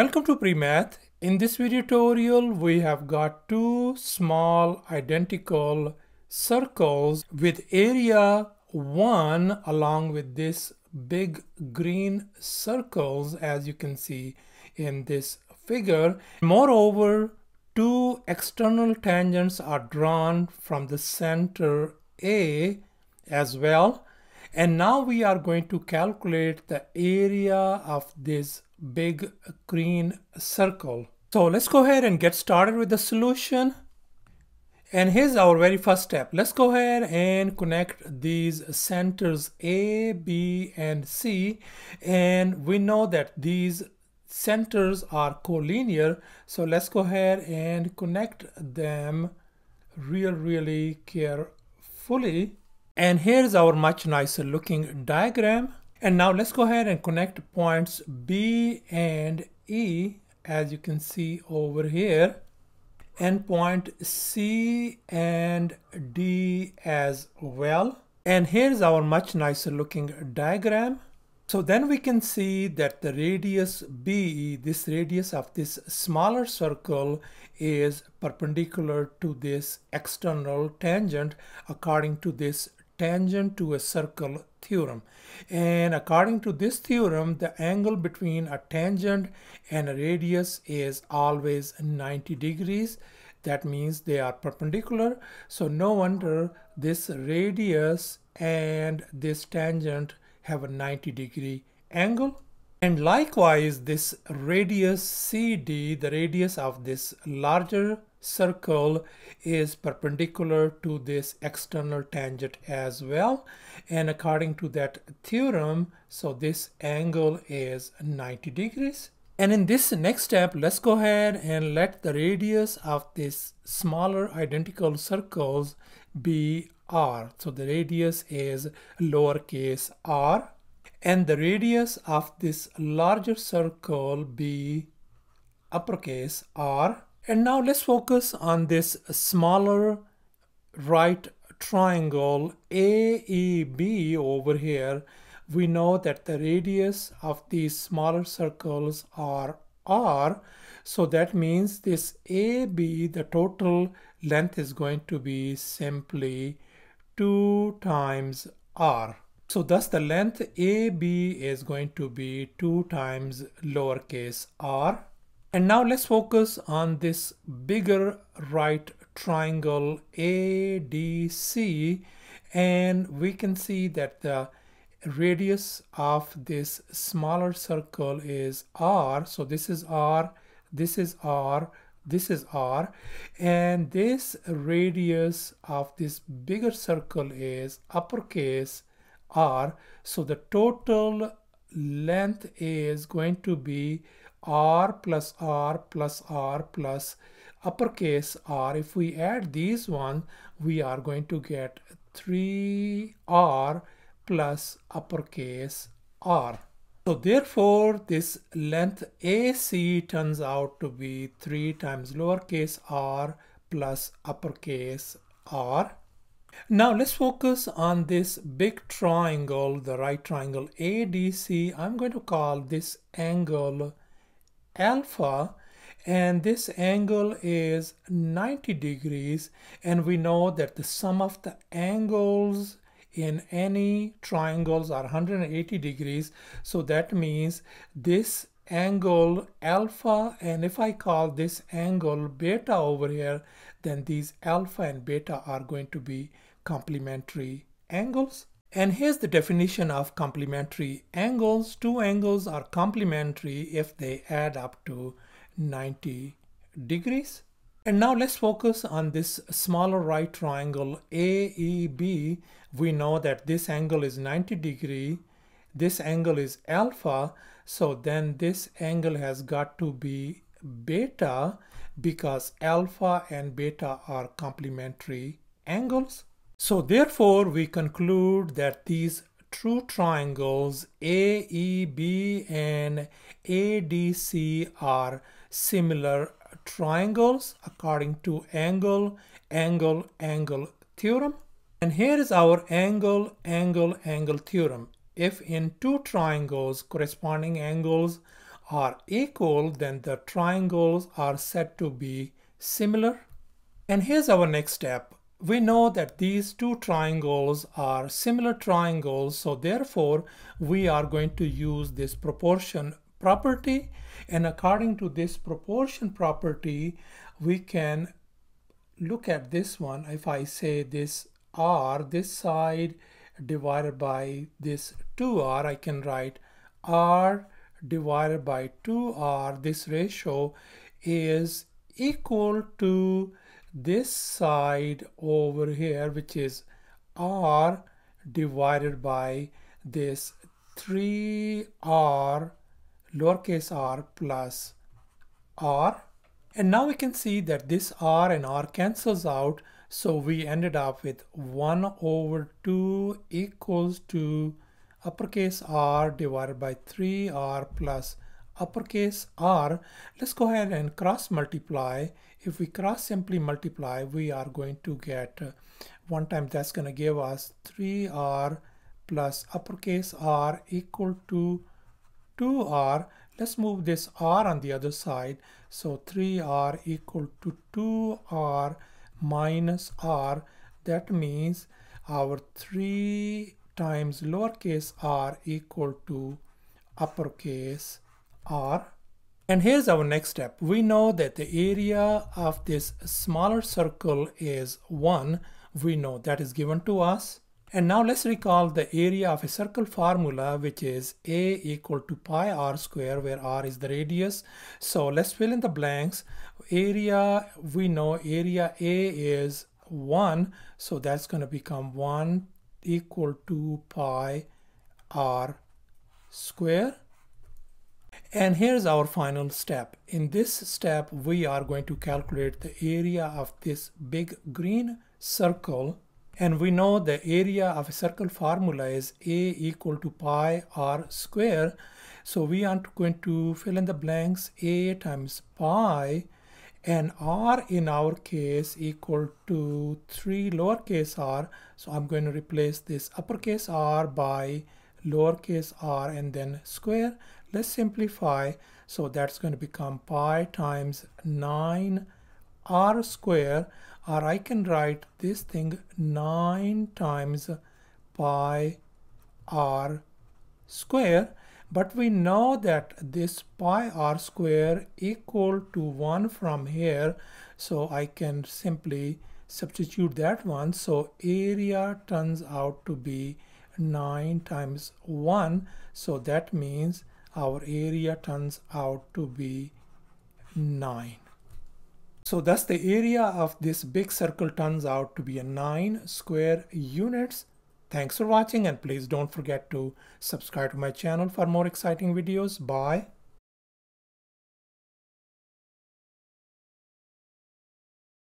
Welcome to PreMath. In this video tutorial, we have got two small identical circles with area 1 along with this big green circles, as you can see in this figure. Moreover, two external tangents are drawn from the center A as well. And now we are going to calculate the area of this big green circle. So let's go ahead and get started with the solution. And here's our very first step. Let's go ahead and connect these centers A, B, and C. And we know that these centers are collinear. So let's go ahead and connect them really carefully. And here's our much nicer looking diagram. And now let's go ahead and connect points B and E, as you can see over here, and point C and D as well. And here's our much nicer looking diagram. So then we can see that the radius B, this radius of this smaller circle, is perpendicular to this external tangent according to this tangent to a circle theorem. And according to this theorem, the angle between a tangent and a radius is always 90 degrees. That means they are perpendicular. So no wonder this radius and this tangent have a 90-degree angle. And likewise, this radius CD, the radius of this larger circle, is perpendicular to this external tangent as well. And according to that theorem, so this angle is 90 degrees. And in this next step, let's go ahead and let the radius of this smaller identical circles be r. So the radius is lowercase r. And the radius of this larger circle be uppercase r. And now let's focus on this smaller right triangle AEB over here. We know that the radius of these smaller circles are r. So that means this AB, the total length, is going to be simply 2 times r. So thus the length AB is going to be 2 times lowercase r. And now let's focus on this bigger right triangle ADC, and we can see that the radius of this smaller circle is r. So this is r, this is r, this is r, and this radius of this bigger circle is uppercase r. So the total length is going to be r plus r plus r plus uppercase r. If we add these ones, we are going to get 3r plus uppercase r. So therefore, this length AC turns out to be 3 times lowercase r plus uppercase r. Now let's focus on this big triangle, the right triangle ADC. I'm going to call this angle alpha, and this angle is 90 degrees. And we know that the sum of the angles in any triangles are 180 degrees. So that means this angle alpha, and if I call this angle beta over here, then these alpha and beta are going to be complementary angles. And here's the definition of complementary angles. Two angles are complementary if they add up to 90 degrees. And now let's focus on this smaller right triangle AEB. We know that this angle is 90 degree. This angle is alpha. So then this angle has got to be beta, because alpha and beta are complementary angles. So therefore, we conclude that these true triangles AEB and ADC are similar triangles according to angle theorem. And here is our angle theorem. If in two triangles corresponding angles are equal, then the triangles are said to be similar. And here's our next step. We know that these two triangles are similar triangles, so therefore we are going to use this proportion property, and according to this proportion property we can look at this one. If I say this r, this side divided by this 2r, I can write r divided by 2r. This ratio is equal to this side over here, which is r divided by this 3r lowercase r plus r. And now we can see that this r and r cancels out, so we ended up with 1 over 2 equals to uppercase r divided by 3r plus uppercase r. Let's go ahead and cross multiply. If we cross simply multiply, we are going to get 1 times, that's going to give us 3r plus uppercase r equal to 2r. Let's move this r on the other side, so 3r equal to 2r minus r. That means our 3 times lowercase r equal to uppercase r. And here's our next step. We know that the area of this smaller circle is 1. We know that is given to us. And now let's recall the area of a circle formula, which is a equal to pi r square, where r is the radius. So let's fill in the blanks. Area, we know area a is 1, so that's going to become 1 equal to pi r square. And here's our final step. In this step, we are going to calculate the area of this big green circle. And we know the area of a circle formula is a equal to pi r square. So we are going to fill in the blanks, a times pi, and r in our case equal to 3 lowercase r. So I'm going to replace this uppercase r by lowercase r and then square. Let's simplify. So that's going to become pi times 9 r square, or I can write this thing 9 times pi r square. But we know that this pi r square equal to 1 from here, so I can simply substitute that one. So area turns out to be 9 times 1, so that means our area turns out to be 9. So thus the area of this big circle turns out to be a 9 square units. Thanks for watching, and please don't forget to subscribe to my channel for more exciting videos. Bye.